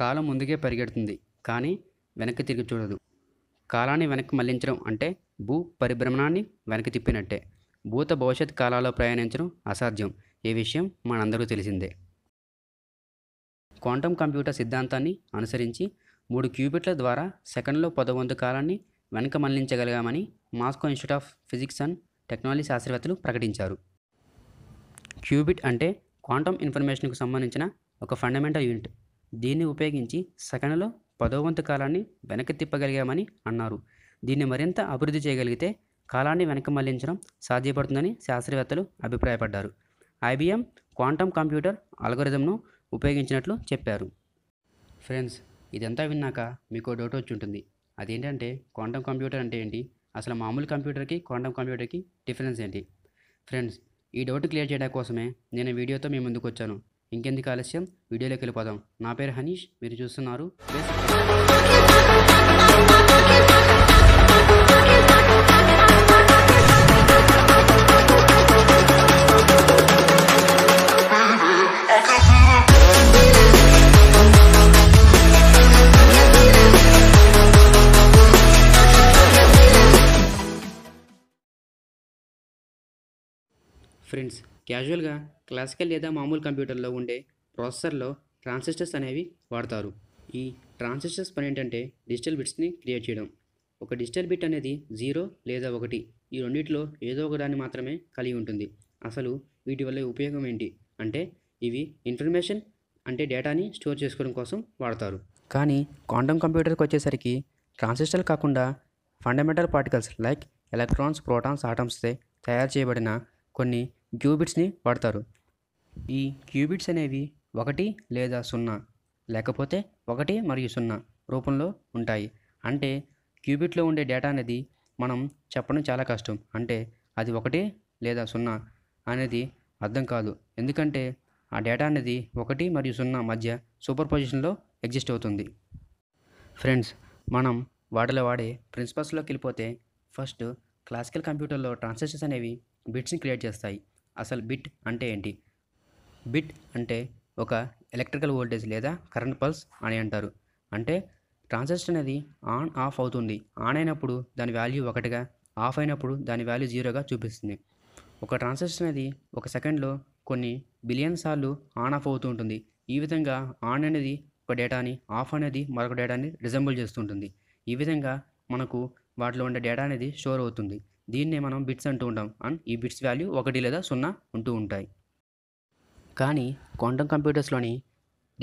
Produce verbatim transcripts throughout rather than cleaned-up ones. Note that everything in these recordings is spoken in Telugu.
కాలం ముందుకే పరిగెడుతుంది కానీ వెనక్కి తిరిగి చూడదు. కాలాన్ని వెనక్కి మళ్లించడం అంటే భూ పరిభ్రమణాన్ని వెనక్కి తిప్పినట్టే. భూత భవిష్యత్ కాలాల్లో ప్రయాణించడం అసాధ్యం. ఈ విషయం మనందరూ తెలిసిందే. క్వాంటం కంప్యూటర్ సిద్ధాంతాన్ని అనుసరించి మూడు క్యూబిట్ల ద్వారా సెకండ్లో పదవంతు కాలాన్ని వెనక మళ్లించగలిగామని Moscow institute of physics and technology శాస్త్రవేత్తలు ప్రకటించారు. క్యూబిట్ అంటే క్వాంటం ఇన్ఫర్మేషన్కు సంబంధించిన ఒక ఫండమెంటల్ యూనిట్. దీన్ని ఉపయోగించి సెకండ్లో పదోవంతు కాలాన్ని వెనక్కి తిప్పగలిగామని అన్నారు. దీన్ని మరింత అభివృద్ధి చేయగలిగితే కాలాన్ని వెనక మళ్లించడం సాధ్యపడుతుందని శాస్త్రవేత్తలు అభిప్రాయపడ్డారు. ఐబీఎం క్వాంటం కంప్యూటర్ అల్గోరిథంను ఉపయోగించినట్లు చెప్పారు. ఫ్రెండ్స్, ఇదంతా విన్నాక మీకు డౌట్ వచ్చి ఉంటుంది. అదేంటంటే క్వాంటం కంప్యూటర్ అంటే ఏంటి, అసలు మామూలు కంప్యూటర్కి క్వాంటం కంప్యూటర్కి డిఫరెన్స్ ఏంటి? ఫ్రెండ్స్, ఈ డౌట్ క్లియర్ చేయడం కోసమే నేను వీడియోతో మీ ముందుకు వచ్చాను. ఇంకెందుకు ఆలస్యం, వీడియోలోకి వెళ్ళిపోదాం. నా పేరు హనీష్, మీరు చూస్తున్నారు. ఫ్రెండ్స్, క్యాజువల్గా క్లాసికల్ లేదా మామూలు కంప్యూటర్లో ఉండే ప్రాసెసర్లో ట్రాన్సిస్టర్స్ అనేవి వాడతారు. ఈ ట్రాన్సిస్టర్స్ పని ఏంటంటే డిజిటల్ బిట్స్ని క్రియేట్ చేయడం. ఒక డిజిటల్ బిట్ అనేది జీరో లేదా ఒకటి, ఈ రెండింటిలో ఏదో ఒక దాన్ని మాత్రమే కలిగి ఉంటుంది. అసలు వీటి వల్ల ఉపయోగం ఏంటి అంటే ఇవి ఇన్ఫర్మేషన్ అంటే డేటాని స్టోర్ చేసుకోవడం కోసం వాడతారు. కానీ క్వాంటం కంప్యూటర్కి వచ్చేసరికి ట్రాన్సిస్టర్ కాకుండా fundamental particles like electrons, protons, ఆటమ్స్తో తయారు చేయబడిన కొన్ని క్యూబిట్స్ని వాడతారు. ఈ క్యూబిట్స్ అనేవి ఒకటి లేదా సున్నా లేకపోతే ఒకటి మరియు సున్నా రూపంలో ఉంటాయి. అంటే క్యూబిట్లో ఉండే డేటా అనేది మనం చెప్పడం చాలా కష్టం. అంటే అది ఒకటి లేదా సున్నా అనేది అర్థం కాదు, ఎందుకంటే ఆ డేటా అనేది ఒకటి మరియు సున్నా మధ్య సూపర్ పొజిషన్లో ఎగ్జిస్ట్ అవుతుంది. ఫ్రెండ్స్, మనం వాటిలో వాడే ప్రిన్సిపల్స్లోకి వెళ్ళిపోతే ఫస్ట్ క్లాసికల్ కంప్యూటర్లో ట్రాన్సిస్టర్స్ అనేవి బిట్స్ని క్రియేట్ చేస్తాయి. అసలు బిట్ అంటే ఏంటి? బిట్ అంటే ఒక ఎలక్ట్రికల్ వోల్టేజ్ లేదా కరెంట్ పల్స్ అని అంటారు. అంటే ట్రాన్సిస్టర్ అనేది ఆన్ ఆఫ్ అవుతుంది. ఆన్ అయినప్పుడు దాని వాల్యూ ఒకటిగా, ఆఫ్ అయినప్పుడు దాని వాల్యూ జీరోగా చూపిస్తుంది. ఒక ట్రాన్సిస్టర్ అనేది ఒక సెకండ్లో కొన్ని బిలియన్ సార్లు ఆన్ ఆఫ్ అవుతూ ఉంటుంది. ఈ విధంగా ఆన్ అనేది ఒక డేటాని, ఆఫ్ అనేది మరొక డేటాని రిజెంబుల్ చేస్తుంటుంది. ఈ విధంగా మనకు వాటిలో ఉండే డేటా అనేది స్టోర్ అవుతుంది. దీన్నే మనం బిట్స్ అంటూ ఉంటాం. అండ్ ఈ బిట్స్ వాల్యూ ఒకటి లేదా సున్నా ఉంటూ ఉంటాయి. కానీ క్వాంటం కంప్యూటర్స్లోని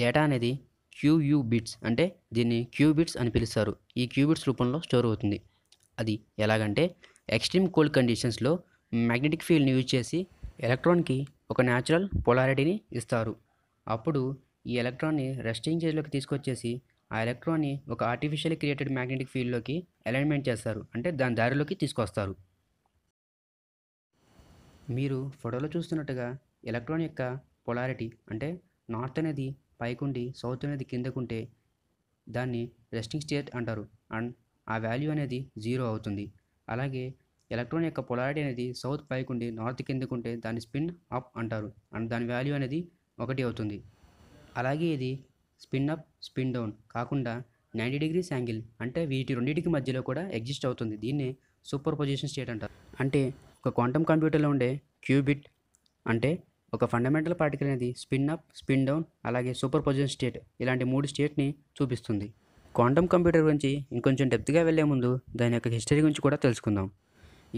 డేటా అనేది క్యూయూ బిట్స్, అంటే దీన్ని క్యూ బిట్స్ అని పిలుస్తారు. ఈ క్యూ బిట్స్ రూపంలో స్టోర్ అవుతుంది. అది ఎలాగంటే ఎక్స్ట్రీమ్ కోల్డ్ కండిషన్స్లో మ్యాగ్నెటిక్ ఫీల్డ్ని యూజ్ చేసి ఎలక్ట్రాన్కి ఒక న్యాచురల్ పొలారిటీని ఇస్తారు. అప్పుడు ఈ ఎలక్ట్రాన్ని రెస్టింగ్ చేజ్లోకి తీసుకొచ్చేసి ఆ ఎలక్ట్రాన్ని ఒక ఆర్టిఫిషియల్ క్రియేటెడ్ మ్యాగ్నెటిక్ ఫీల్డ్లోకి అలైన్మెంట్ చేస్తారు. అంటే దాని దారిలోకి తీసుకొస్తారు. మీరు ఫోటోలో చూస్తున్నట్టుగా ఎలక్ట్రాన్ యొక్క పొలారిటీ అంటే నార్త్ అనేది పైకుండి సౌత్ అనేది కిందకుంటే దాన్ని రెస్టింగ్ స్టేట్ అంటారు. అండ్ ఆ వాల్యూ అనేది జీరో అవుతుంది. అలాగే ఎలక్ట్రాన్ యొక్క పొలారిటీ అనేది సౌత్ పైకుండి నార్త్ కిందకుంటే దాని స్పిన్ అప్ అంటారు. అండ్ దాని వాల్యూ అనేది ఒకటి అవుతుంది. అలాగే ఇది స్పిన్ అప్ స్పిన్ డౌన్ కాకుండా నైంటీ డిగ్రీస్ యాంగిల్ అంటే వీటి రెండింటికి మధ్యలో కూడా ఎగ్జిస్ట్ అవుతుంది. దీన్నే సూపర్ పొజిషన్ స్టేట్ అంటారు. అంటే ఒక క్వాంటం కంప్యూటర్లో ఉండే క్యూబిట్ అంటే ఒక ఫండమెంటల్ పార్టికల్ అనేది స్పిన్ అప్, స్పిన్ డౌన్, అలాగే సూపర్ పొజిషన్ స్టేట్, ఇలాంటి మూడు స్టేట్ని చూపిస్తుంది. క్వాంటం కంప్యూటర్ గురించి ఇంకొంచెం డెప్త్గా వెళ్లే ముందు దాని యొక్క హిస్టరీ గురించి కూడా తెలుసుకుందాం.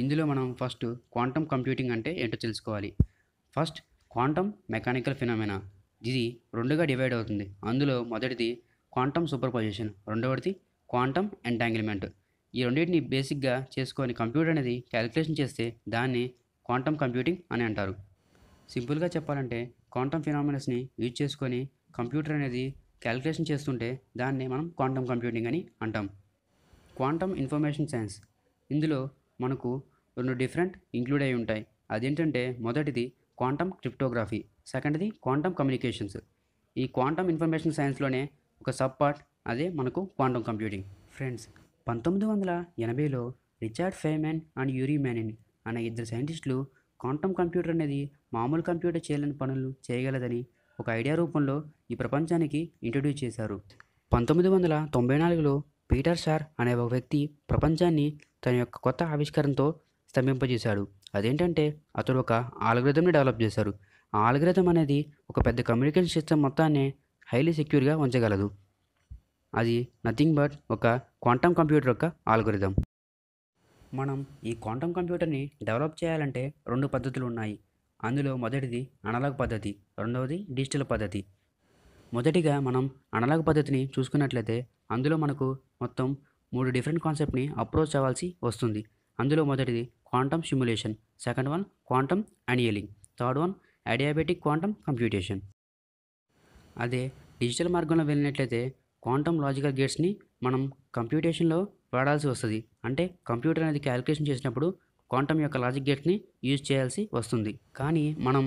ఇందులో మనం ఫస్ట్ క్వాంటం కంప్యూటింగ్ అంటే ఏంటో తెలుసుకోవాలి. ఫస్ట్ క్వాంటం మెకానికల్ ఫినామినా, ఇది రెండుగా డివైడ్ అవుతుంది. అందులో మొదటిది క్వాంటం సూపర్ పొజిషన్, రెండవది క్వాంటం ఎంటాంగిల్మెంట్. ఈ రెండింటిని బేసిక్గా చేసుకొని కంప్యూటర్ అనేది క్యాలిక్యులేషన్ చేస్తే దాన్ని క్వాంటం కంప్యూటింగ్ అని అంటారు. సింపుల్గా చెప్పాలంటే క్వాంటం ఫినామినస్ని యూజ్ చేసుకొని కంప్యూటర్ అనేది క్యాలిక్యులేషన్ చేస్తుంటే దాన్ని మనం క్వాంటం కంప్యూటింగ్ అని అంటాం. క్వాంటం ఇన్ఫర్మేషన్ సైన్స్, ఇందులో మనకు రెండు డిఫరెంట్ ఇంక్లూడ్ అయి ఉంటాయి. అదేంటంటే మొదటిది క్వాంటం క్రిప్టోగ్రఫీ, సెకండ్ది క్వాంటం కమ్యూనికేషన్స్. ఈ క్వాంటం ఇన్ఫర్మేషన్ సైన్స్లోనే ఒక సబ్ పార్ట్, అదే మనకు క్వాంటం కంప్యూటింగ్. ఫ్రెండ్స్, పంతొమ్మిది వందల ఎనభైలో Richard Feynman and Yuri Manin అనే ఇద్దరు సైంటిస్టులు క్వాంటం కంప్యూటర్ అనేది మామూలు కంప్యూటర్ చేయలేని పనులు చేయగలదని ఒక ఐడియా రూపంలో ఈ ప్రపంచానికి ఇంట్రడ్యూస్ చేశారు. పంతొమ్మిది వందల తొంభై నాలుగులో పీటర్ షార్ అనే ఒక వ్యక్తి ప్రపంచాన్ని తన యొక్క కొత్త ఆవిష్కరణతో స్తంభింపజేశాడు. అదేంటంటే అతడు ఒక ఆల్గరిథంని డెవలప్ చేశారు. ఆ ఆల్గరిథం అనేది ఒక పెద్ద కమ్యూనికేషన్ సిస్టమ్ మొత్తాన్ని హైలీ సెక్యూర్గా ఉంచగలదు. అది నథింగ్ బట్ ఒక క్వాంటమ్ కంప్యూటర్ యొక్క ఆల్గరిథం. మనం ఈ క్వాంటమ్ కంప్యూటర్ని డెవలప్ చేయాలంటే రెండు పద్ధతులు ఉన్నాయి. అందులో మొదటిది అనలాగ్ పద్ధతి, రెండవది డిజిటల్ పద్ధతి. మొదటిగా మనం అనలాగ్ పద్ధతిని చూసుకున్నట్లయితే అందులో మనకు మొత్తం మూడు డిఫరెంట్ కాన్సెప్ట్ని అప్రోచ్ అవ్వాల్సి వస్తుంది. అందులో మొదటిది quantum simulation, second one quantum annealing, third one adiabatic quantum computation. అదే డిజిటల్ మార్గంలో వెళ్ళినట్లయితే క్వాంటమ్ లాజికల్ గేట్స్ని మనం కంప్యూటేషన్లో వాడాల్సి వస్తుంది. అంటే కంప్యూటర్ అనేది క్యాలిక్యులేషన్ చేసినప్పుడు క్వాంటమ్ యొక్క లాజిక్ గేట్స్ని యూజ్ చేయాల్సి వస్తుంది. కానీ మనం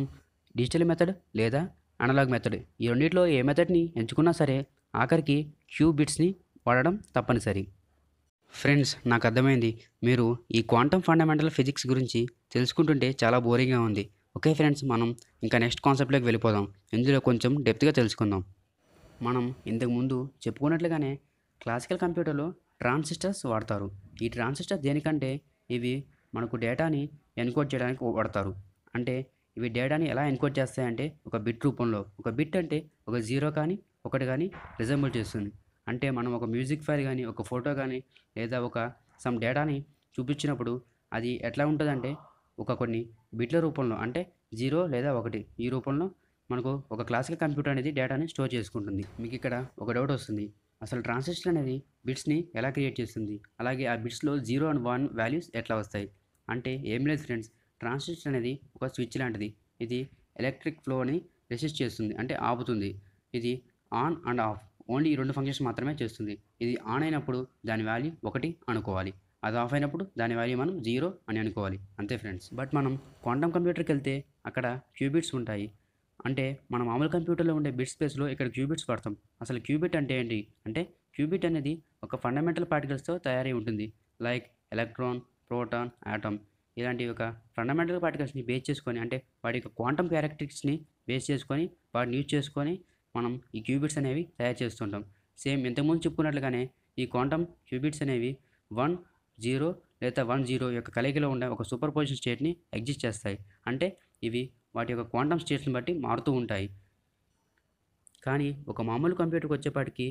డిజిటల్ మెథడ్ లేదా అనలాగ్ మెథడ్ ఈ రెండింటిలో ఏ మెథడ్ని ఎంచుకున్నా సరే ఆఖరికి క్యూ బిట్స్ని వాడడం తప్పనిసరి. ఫ్రెండ్స్, నాకు అర్థమైంది మీరు ఈ క్వాంటమ్ ఫండమెంటల్ ఫిజిక్స్ గురించి తెలుసుకుంటుంటే చాలా బోరింగ్గా ఉంది. ఓకే ఫ్రెండ్స్, మనం ఇంకా నెక్స్ట్ కాన్సెప్ట్లోకి వెళ్ళిపోదాం. ఇందులో కొంచెం డెప్త్గా తెలుసుకుందాం. మనం ఇంతకుముందు చెప్పుకున్నట్లుగానే క్లాసికల్ కంప్యూటర్లో ట్రాన్సిస్టర్స్ వాడతారు. ఈ ట్రాన్సిస్టర్ దేనికంటే ఇవి మనకు డేటాని ఎన్కోడ్ చేయడానికి వాడతారు. అంటే ఇవి డేటాని ఎలా ఎన్కోడ్ చేస్తాయంటే ఒక బిట్ రూపంలో. ఒక బిట్ అంటే ఒక జీరో కానీ ఒకటి కానీ రిజెంబుల్ చేస్తుంది. అంటే మనం ఒక మ్యూజిక్ ఫైల్ కానీ ఒక ఫోటో కానీ లేదా ఒక సమ్ డేటాని చూపించినప్పుడు అది ఎట్లా ఉంటుందంటే ఒక కొన్ని బిట్ల రూపంలో, అంటే జీరో లేదా ఒకటి, ఈ రూపంలో మనకు ఒక క్లాసికల్ కంప్యూటర్ అనేది డేటాని స్టోర్ చేసుకుంటుంది. మీకు ఇక్కడ ఒక డౌట్ వస్తుంది, అసలు ట్రాన్సిస్టర్ అనేది బిట్స్ని ఎలా క్రియేట్ చేస్తుంది, అలాగే ఆ బిట్స్లో జీరో అండ్ వన్ వాల్యూస్ ఎట్లా వస్తాయి అంటే ఏం లేదు ఫ్రెండ్స్, ట్రాన్సిస్టర్ అనేది ఒక స్విచ్ లాంటిది. ఇది ఎలక్ట్రిక్ ఫ్లోని రెసిస్ట్ చేస్తుంది, అంటే ఆపుతుంది. ఇది ఆన్ అండ్ ఆఫ్ ఓన్లీ ఈ రెండు ఫంక్షన్స్ మాత్రమే చేస్తుంది. ఇది ఆన్ అయినప్పుడు దాని వాల్యూ ఒకటి అనుకోవాలి, అది ఆఫ్ అయినప్పుడు దాని వాల్యూ మనం జీరో అని అనుకోవాలి, అంతే ఫ్రెండ్స్. బట్ మనం క్వాంటమ్ కంప్యూటర్కి వెళ్తే అక్కడ క్యూబిట్స్ ఉంటాయి. అంటే మనం మామూలు కంప్యూటర్లో ఉండే బిట్ స్పేస్లో ఇక్కడ క్యూబిట్స్ వాడతాం. అసలు క్యూబిట్ అంటే ఏంటి అంటే క్యూబిట్ అనేది ఒక ఫండమెంటల్ పార్టికల్స్తో తయారై ఉంటుంది. లైక్ ఎలక్ట్రాన్, ప్రోటాన్, ఆటమ్ ఇలాంటి ఒక ఫండమెంటల్ పార్టికల్స్ని బేస్ చేసుకొని, అంటే వాటి యొక్క క్వాంటమ్ క్యారెక్టరిస్టిక్స్ని బేస్ చేసుకొని వాటిని యూజ్ చేసుకొని మనం ఈ క్యూబిట్స్ అనేవి తయారు చేస్తుంటాం. సేమ్ ఇంతకుముందు చెప్పుకున్నట్లుగానే ఈ క్వాంటమ్ క్యూబిట్స్ అనేవి వన్ జీరో లేదా వన్ జీరో యొక్క కలయికలో ఉండే ఒక సూపర్ పొజిషన్ స్టేట్ని ఎగ్జిస్ట్ చేస్తాయి. అంటే ఇవి వాటి యొక్క క్వాంటమ్ స్టేట్స్ని బట్టి మారుతూ ఉంటాయి. కానీ ఒక మామూలు కంప్యూటర్కి వచ్చేపాటికి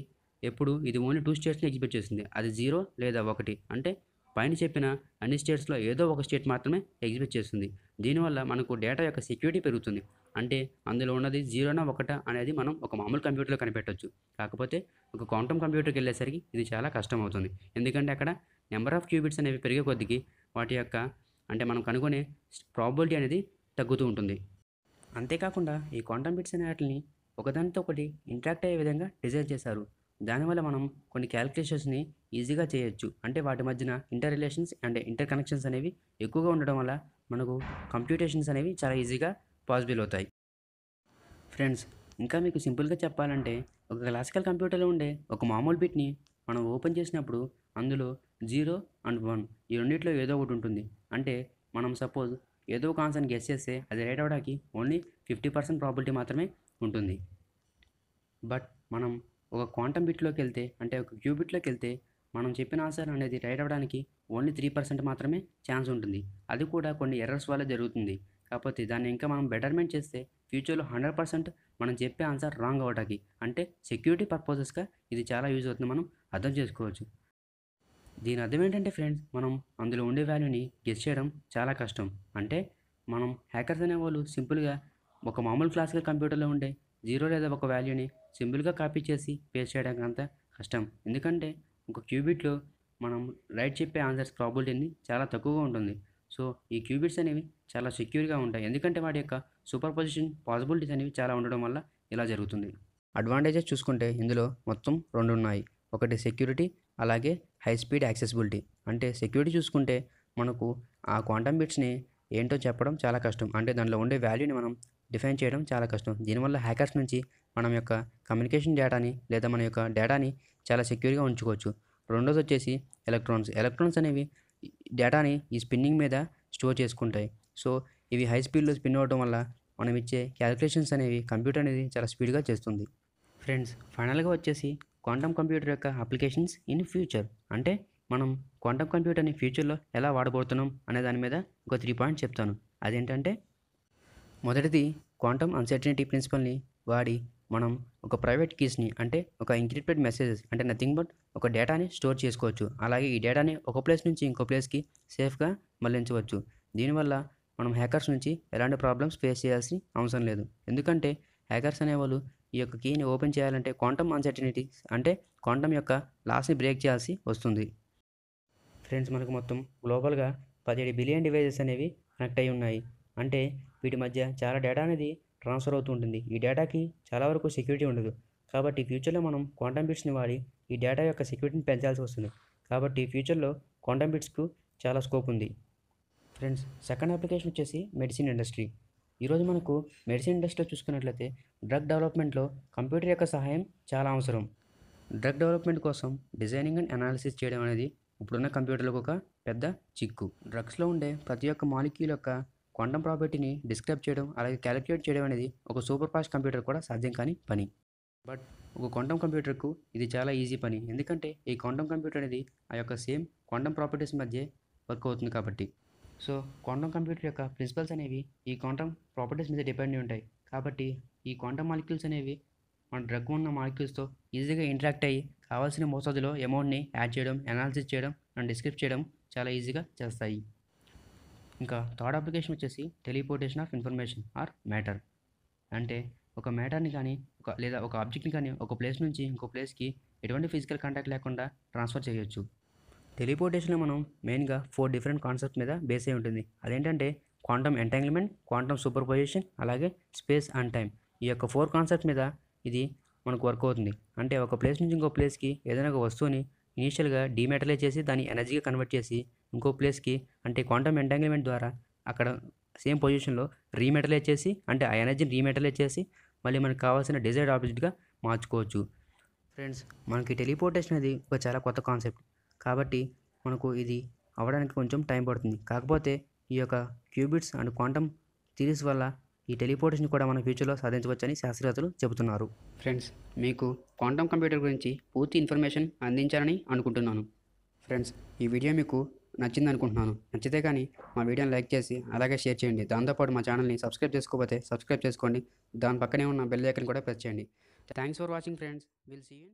ఎప్పుడు ఇది ఓన్లీ టూ స్టేట్స్ని ఎగ్జిబిట్ చేస్తుంది, అది జీరో లేదా ఒకటి. అంటే పైన చెప్పిన అన్ని స్టేట్స్లో ఏదో ఒక స్టేట్ మాత్రమే ఎగ్జిబిట్ చేస్తుంది. దీనివల్ల మనకు డేటా యొక్క సెక్యూరిటీ పెరుగుతుంది. అంటే అందులో ఉన్నది జీరోనా ఒకటా అనేది మనం ఒక మామూలు కంప్యూటర్లో కనిపెట్టవచ్చు. కాకపోతే ఒక క్వాంటమ్ కంప్యూటర్కి వెళ్ళేసరికి ఇది చాలా కష్టం అవుతుంది. ఎందుకంటే అక్కడ నెంబర్ ఆఫ్ క్యూబిట్స్ అనేవి పెరిగే కొద్దికి వాటి యొక్క అంటే మనం కనుగొనే ప్రాబిలిటీ అనేది తగ్గుతూ ఉంటుంది. అంతేకాకుండా ఈ క్వాంటమ్ బిట్స్ అనే వాటిని ఒకదానితో ఒకటి ఇంట్రాక్ట్ అయ్యే విధంగా డిజైన్ చేశారు. దానివల్ల మనం కొన్ని క్యాలిక్యులేషన్స్ని ఈజీగా చేయొచ్చు. అంటే వాటి మధ్యన interrelations and interconnections అనేవి ఎక్కువగా ఉండడం వల్ల మనకు కంప్యూటేషన్స్ అనేవి చాలా ఈజీగా పాసిబుల్ అవుతాయి. ఫ్రెండ్స్, ఇంకా మీకు సింపుల్గా చెప్పాలంటే ఒక క్లాసికల్ కంప్యూటర్లో ఉండే ఒక మామూలు బిట్ని మనం ఓపెన్ చేసినప్పుడు అందులో జీరో అండ్ వన్ ఈ రెండింటిలో ఏదో ఒకటి ఉంటుంది. అంటే మనం సపోజ్ ఏదో ఒక ఆన్సర్ని గెస్ చేస్తే అది రైట్ అవ్వడానికి ఓన్లీ ఫిఫ్టీ పర్సెంట్ ప్రాబిలిటీ మాత్రమే ఉంటుంది. బట్ మనం ఒక క్వాంటమ్ బిట్లోకి వెళ్తే అంటే ఒక క్యూబిట్లోకి వెళ్తే మనం చెప్పిన ఆన్సర్ అనేది రైట్ అవ్వడానికి ఓన్లీ త్రీ పర్సెంట్ మాత్రమే ఛాన్స్ ఉంటుంది. అది కూడా కొన్ని ఎర్రర్స్ వల్ల జరుగుతుంది. కాకపోతే దాన్ని ఇంకా మనం బెటర్మెంట్ చేస్తే ఫ్యూచర్లో హండ్రెడ్ పర్సెంట్ మనం చెప్పే ఆన్సర్ రాంగ్ అవ్వడానికి, అంటే సెక్యూరిటీ పర్పసెస్గా ఇది చాలా యూజ్ అవుతుంది, మనం అర్థం చేసుకోవచ్చు. దీని అర్థం ఏంటంటే ఫ్రెండ్స్, మనం అందులో ఉండే వాల్యూని గెస్ చేయడం చాలా కష్టం. అంటే మనం హ్యాకర్స్ అనేవాళ్ళు సింపుల్గా ఒక మామూలు క్లాసికల్ కంప్యూటర్లో ఉండే జీరో లేదా ఒక వాల్యూని సింపుల్గా కాపీ చేసి పేస్ట్ చేయడానికి అంత కష్టం. ఎందుకంటే ఒక క్యూబిట్లో మనం రైట్ చెప్పే ఆన్సర్స్ ప్రాబిలిటీని చాలా తక్కువగా ఉంటుంది. సో ఈ క్యూబిట్స్ అనేవి చాలా సెక్యూర్గా ఉంటాయి. ఎందుకంటే వాటి యొక్క సూపర్ పొజిషన్ పాసిబిలిటీస్ అనేవి చాలా ఉండడం వల్ల ఇలా జరుగుతుంది. అడ్వాంటేజెస్ చూసుకుంటే ఇందులో మొత్తం రెండు ఉన్నాయి. ఒకటి సెక్యూరిటీ, అలాగే హై స్పీడ్ యాక్సెసిబిలిటీ. అంటే సెక్యూరిటీ చూసుకుంటే మనకు ఆ క్వాంటమ్ బిట్స్ని ఏంటో చెప్పడం చాలా కష్టం. అంటే దానిలో ఉండే వాల్యూని మనం డిఫైన్ చేయడం చాలా కష్టం. దీనివల్ల హ్యాకర్స్ నుంచి మనం యొక్క కమ్యూనికేషన్ డేటాని లేదా మన యొక్క డేటాని చాలా సెక్యూర్గా ఉంచుకోవచ్చు. రెండోది వచ్చేసి ఎలక్ట్రాన్స్. ఎలక్ట్రాన్స్ అనేవి డేటాని ఈ స్పిన్నింగ్ మీద స్టోర్ చేసుకుంటాయి. సో ఇవి హై స్పీడ్లో స్పిన్ అవ్వడం వల్ల మనం ఇచ్చే క్యాలిక్యులేషన్స్ అనేవి కంప్యూటర్ అనేది చాలా స్పీడ్గా చేస్తుంది. ఫ్రెండ్స్, ఫైనల్గా వచ్చేసి క్వాంటమ్ కంప్యూటర్ యొక్క అప్లికేషన్స్ ఇన్ ఫ్యూచర్ అంటే మనం క్వాంటమ్ కంప్యూటర్ని ఫ్యూచర్లో ఎలా వాడబోతున్నాం అనే దాని మీద ఒక త్రీ పాయింట్స్ చెప్తాను. అదేంటంటే మొదటిది క్వాంటమ్ అన్సర్టనిటీ ప్రిన్సిపల్ని వాడి మనం ఒక ప్రైవేట్ కీస్ని అంటే ఒక ఎన్క్రిప్టెడ్ మెసేజెస్ అంటే నథింగ్ బట్ ఒక డేటాని స్టోర్ చేసుకోవచ్చు. అలాగే ఈ డేటాని ఒక ప్లేస్ నుంచి ఇంకో ప్లేస్కి సేఫ్గా మళ్లించవచ్చు. దీనివల్ల మనం హ్యాకర్స్ నుంచి ఎలాంటి ప్రాబ్లమ్స్ ఫేస్ చేయాల్సిన అవసరం లేదు. ఎందుకంటే హ్యాకర్స్ అనేవాళ్ళు ఈ యొక్క కీని ఓపెన్ చేయాలంటే క్వాంటమ్ అన్సర్టనిటీ అంటే క్వాంటమ్ యొక్క లాస్ని బ్రేక్ చేయాల్సి వస్తుంది. ఫ్రెండ్స్, మనకు మొత్తం గ్లోబల్గా పదిహేడు బిలియన్ డివైజెస్ అనేవి కనెక్ట్ అయి ఉన్నాయి. అంటే వీటి మధ్య చాలా డేటా అనేది ట్రాన్స్ఫర్ అవుతూ ఉంటుంది. ఈ డేటాకి చాలా వరకు సెక్యూరిటీ ఉండదు. కాబట్టి ఫ్యూచర్లో మనం క్వాంటమ్ బిట్స్ని వాడి ఈ డేటా యొక్క సెక్యూరిటీని పెంచాల్సి వస్తుంది. కాబట్టి ఫ్యూచర్లో క్వాంటమ్ బిట్స్కు చాలా స్కోప్ ఉంది. ఫ్రెండ్స్, సెకండ్ అప్లికేషన్ వచ్చేసి మెడిసిన్ ఇండస్ట్రీ. ఈరోజు మనకు మెడిసిన్ ఇండస్ట్రీలో చూసుకున్నట్లయితే డ్రగ్ డెవలప్మెంట్లో కంప్యూటర్ యొక్క సహాయం చాలా అవసరం. డ్రగ్ డెవలప్మెంట్ కోసం డిజైనింగ్ అండ్ అనాలిసిస్ చేయడం అనేది ఇప్పుడున్న కంప్యూటర్లకు ఒక పెద్ద చిక్కు. డ్రగ్స్లో ఉండే ప్రతి ఒక్క మాలిక్యూల్ యొక్క క్వాంటమ్ ప్రాపర్టీని డిస్క్రైబ్ చేయడం అలాగే క్యాలిక్యులేట్ చేయడం అనేది ఒక సూపర్ ఫాస్ట్ కంప్యూటర్ కూడా సాధ్యం కాని పని. బట్ ఒక క్వాంటమ్ కంప్యూటర్కు ఇది చాలా ఈజీ పని. ఎందుకంటే ఈ క్వాంటమ్ కంప్యూటర్ అనేది ఆ యొక్క సేమ్ క్వాంటమ్ ప్రాపర్టీస్ మధ్య వర్క్ అవుతుంది. కాబట్టి సో క్వాంటమ్ కంప్యూటర్ యొక్క ప్రిన్సిపల్స్ అనేవి ఈ క్వాంటమ్ ప్రాపర్టీస్ మీద డిపెండ్ అయి ఉంటాయి. కాబట్టి ఈ క్వాంటమ్ మాలిక్యూల్స్ అనేవి మన డ్రగ్ ఉన్న మాలిక్యూల్స్తో ఈజీగా ఇంటరాక్ట్ అయ్యి కావాల్సిన మోతాదులో అమౌంట్ని యాడ్ చేయడం, అనాలిసిస్ చేయడం అండ్ డిస్క్రైబ్ చేయడం చాలా ఈజీగా చేస్తాయి. ఇంకా థర్డ్ అప్లికేషన్ వచ్చేసి teleportation of information or matter. అంటే ఒక మ్యాటర్ని కానీ ఒక లేదా ఒక ఆబ్జెక్ట్ని కానీ ఒక ప్లేస్ నుంచి ఇంకో ప్లేస్కి ఎటువంటి ఫిజికల్ కాంటాక్ట్ లేకుండా ట్రాన్స్ఫర్ చేయొచ్చు. టెలిపోర్టేషన్లో మనం మెయిన్గా ఫోర్ డిఫరెంట్ కాన్సెప్ట్స్ మీద బేస్ అయి ఉంటుంది. అదేంటంటే quantum entanglement, quantum superposition అలాగే స్పేస్ అండ్ టైం. ఈ యొక్క ఫోర్ కాన్సెప్ట్స్ మీద ఇది మనకు వర్క్ అవుతుంది. అంటే ఒక ప్లేస్ నుంచి ఇంకో ప్లేస్కి ఏదైనా ఒక వస్తువుని ఇనీషియల్గా డీమెటలైజ్ చేసి దాన్ని ఎనర్జీగా కన్వర్ట్ చేసి ఇంకో ప్లేస్కి అంటే క్వాంటమ్ ఎంటాంగిల్మెంట్ ద్వారా అక్కడ సేమ్ పొజిషన్లో రీమెటలైజ్ చేసి అంటే ఆ ఎనర్జీని రీమెటలైజ్ చేసి మళ్ళీ మనకు కావాల్సిన డిజైర్డ్ ఆబ్జెక్ట్గా మార్చుకోవచ్చు. ఫ్రెండ్స్, మనకి టెలిపోర్టేషన్ అనేది ఒక చాలా కొత్త కాన్సెప్ట్. కాబట్టి మనకు ఇది అవ్వడానికి కొంచెం టైం పడుతుంది. కాకపోతే ఈ యొక్క క్యూబిట్స్ అండ్ క్వాంటమ్ థిరీస్ వల్ల ఈ టెలిపోర్టేషన్ కూడా మన ఫ్యూచర్లో సాధించవచ్చని శాస్త్రవేత్తలు చెబుతున్నారు. ఫ్రెండ్స్, మీకు క్వాంటమ్ కంప్యూటర్ గురించి పూర్తి ఇన్ఫర్మేషన్ అందించాలని అనుకుంటున్నాను. ఫ్రెండ్స్, ఈ వీడియో మీకు నచ్చింది అనుకుంటున్నాను. నచ్చితే కానీ మా వీడియోని లైక్ చేసి అలాగే షేర్ చేయండి. దాంతోపాటు మా ఛానల్ని సబ్స్క్రైబ్ చేసుకోకపోతే సబ్స్క్రైబ్ చేసుకోండి. దాని పక్కనే ఉన్న బెల్ ఐకాన్ కూడా ప్రెస్ చేయండి. Thanks for watching friends. Will see you.